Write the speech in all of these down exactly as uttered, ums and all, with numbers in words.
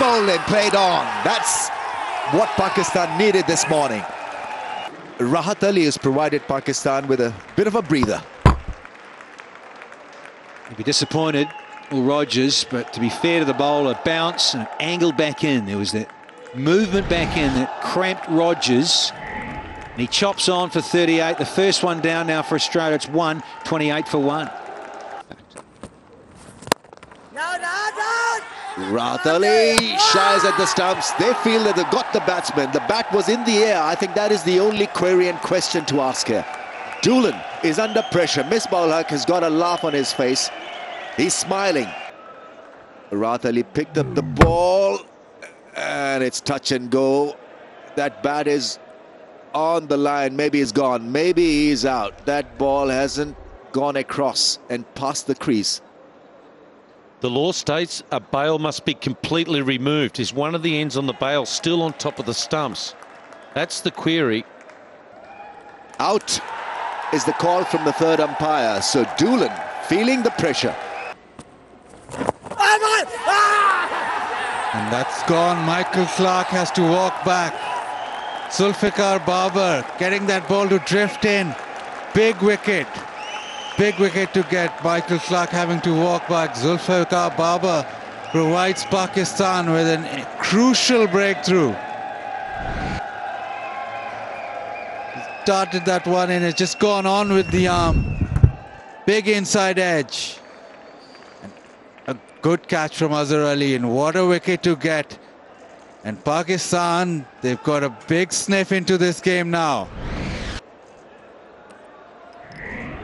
Nice bowling, played on. That's what Pakistan needed this morning. Rahat Ali has provided Pakistan with a bit of a breather. You'd be disappointed, well, Rogers, but to be fair to the bowler, bounce and angled back in. There was that movement back in that cramped Rogers. And he chops on for thirty-eight. The first one down now for Australia. It's one, twenty-eight for one. No, no, no! Rathaley shies at the stumps. They feel that they've got the batsman. The bat was in the air. I think that is the only query and question to ask here. Doolan is under pressure. Misbah-ul-Haq has got a laugh on his face. He's smiling. Rathaley picked up the ball. And it's touch and go. That bat is on the line. Maybe he's gone. Maybe he's out. That ball hasn't gone across and past the crease. The law states a bail must be completely removed. Is one of the ends on the bail still on top of the stumps? That's the query. Out is the call from the third umpire. So Doolan feeling the pressure. And that's gone. Michael Clarke has to walk back. Zulfiqar Babar getting that ball to drift in. Big wicket. Big wicket to get. Michael Clarke having to walk back. Zulfiqar Babar provides Pakistan with a crucial breakthrough. Started that one in. It's just gone on with the arm. Big inside edge. A good catch from Azhar Ali. And what a wicket to get. And Pakistan, they've got a big sniff into this game now.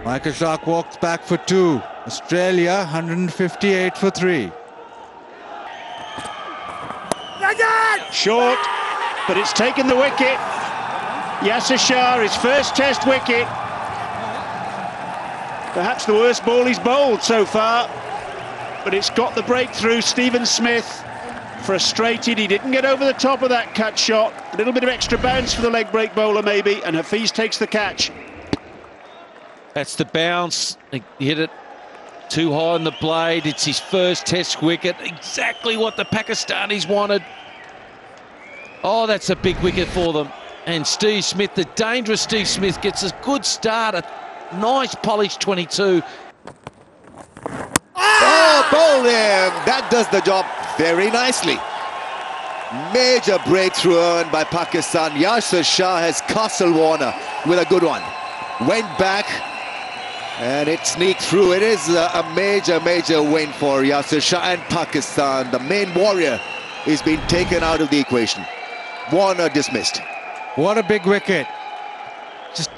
Michael Clarke walks back for two. Australia, one hundred fifty-eight for three. Short, but it's taken the wicket. Yasir Shah, his first test wicket. Perhaps the worst ball he's bowled so far. But it's got the breakthrough. Stephen Smith. Frustrated, he didn't get over the top of that cut shot. A little bit of extra bounce for the leg break bowler maybe, and Hafiz takes the catch. That's the bounce. He hit it too high on the blade. It's his first test wicket. Exactly what the Pakistanis wanted. Oh, that's a big wicket for them. And Steve Smith, the dangerous Steve Smith, gets a good start. A nice polished twenty-two. Oh, bowled him. That does the job. Very nicely. Major breakthrough earned by Pakistan. Yasir Shah has castled Warner with a good one. Went back and it sneaked through. It is a major, major win for Yasir Shah and Pakistan. The main warrior is being taken out of the equation. Warner dismissed. What a big wicket. Just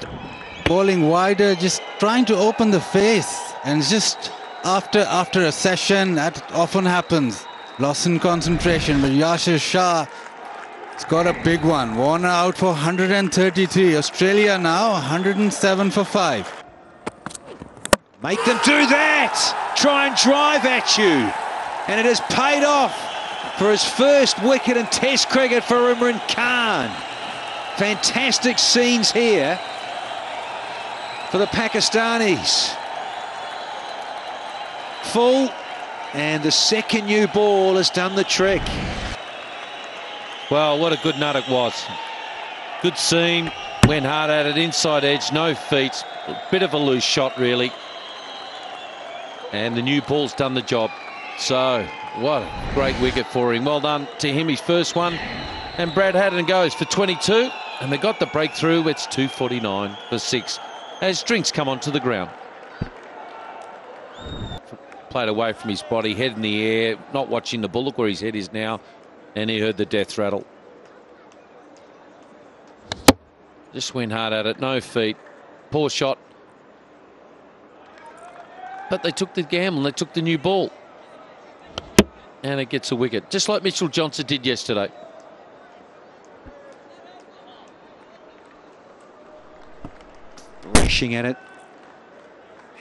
bowling wider, just trying to open the face. And just after, after a session, that often happens. Loss in concentration, but Yasir Shah has got a big one. Warner out for one hundred thirty-three. Australia now one hundred seven for five. Make them do that! Try and drive at you! And it has paid off for his first wicket in Test cricket for Imran Khan. Fantastic scenes here for the Pakistanis. Full. And the second new ball has done the trick. Well, what a good nut it was. Good seam, went hard at it, inside edge, no feet. A bit of a loose shot, really. And the new ball's done the job. So, what a great wicket for him. Well done to him, his first one. And Brad Haddin goes for twenty-two. And they got the breakthrough. It's two forty-nine for six as drinks come onto the ground. Played away from his body, head in the air, not watching the ball. Look where his head is now, and he heard the death rattle. Just went hard at it, no feet, poor shot. But they took the gamble, they took the new ball. And it gets a wicket, just like Mitchell Johnson did yesterday. Rushing at it,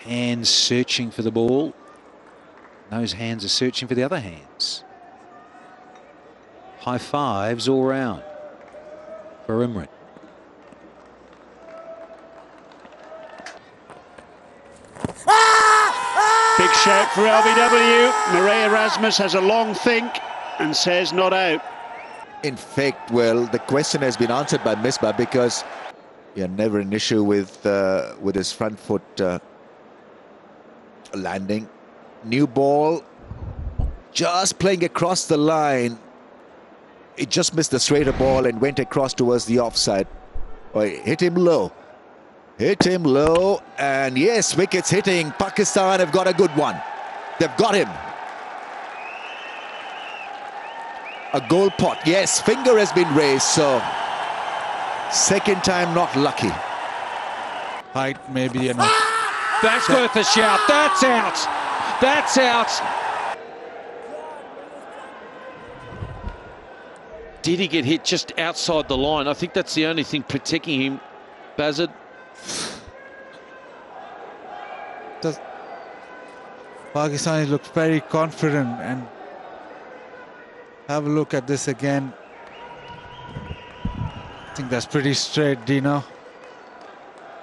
hands searching for the ball. Those hands are searching for the other hands. High fives all round for Imran. Big shout for L B W. Marais Erasmus has a long think. and says not out. In fact, well, the question has been answered by Misbah, because you're never an issue with uh, with his front foot uh, landing. New ball, just playing across the line. It just missed the straighter ball and went across towards the offside. Oh, hit him low. Hit him low, and yes, wickets hitting. Pakistan have got a good one. They've got him. A goal pot. Yes, finger has been raised, so second time not lucky. Height may be enough. Ah! That's ah! worth a shout. That's out. That's out. Did he get hit just outside the line? I think that's the only thing protecting him, Bazard. Does Pakistan looked very confident, and have a look at this again. I think that's pretty straight, Dino.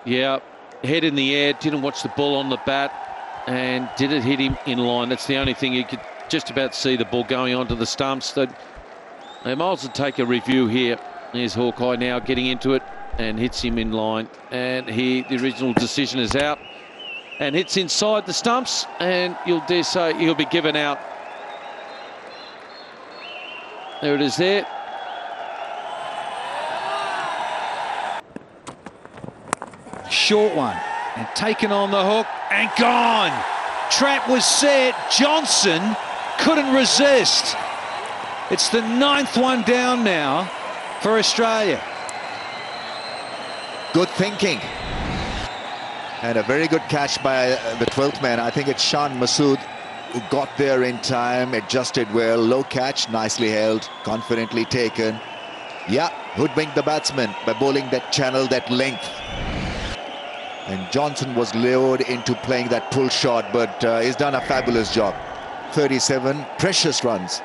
Yeah, head in the air, didn't watch the ball on the bat, and did it hit him in line? That's the only thing. You could just about see the ball going onto the stumps. They, they might as well take a review here. Here's Hawkeye now getting into it, and hits him in line, and he the original decision is out, and hits inside the stumps, and you'll dare say he'll be given out. There it is there. Short one, and taken on the hook, and gone. Trap was set, Johnson couldn't resist. It's the ninth one down now for Australia. Good thinking. And a very good catch by uh, the twelfth man. I think it's Shan Masood who got there in time, adjusted well. Low catch, nicely held, confidently taken. Yeah, hoodwinked the batsman by bowling that channel, that length. And Johnson was lured into playing that pull shot, but uh, he's done a fabulous job. thirty-seven precious runs.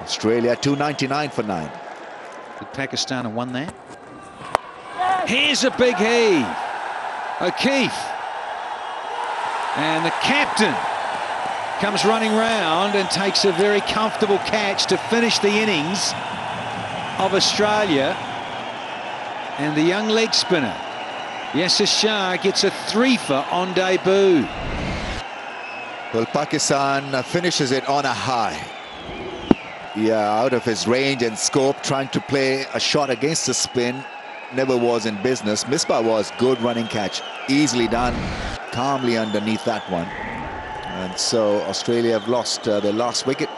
Australia two ninety-nine for nine. Did Pakistan have won that? Here's a big heave. O'Keefe. And the captain comes running round and takes a very comfortable catch to finish the innings of Australia. And the young leg spinner, Yasir Shah, gets a three-fer on debut. Well, Pakistan finishes it on a high. Yeah, out of his range and scope, trying to play a shot against the spin. Never was in business. Misbah was good running catch, easily done, calmly underneath that one. And so Australia have lost uh, their last wicket.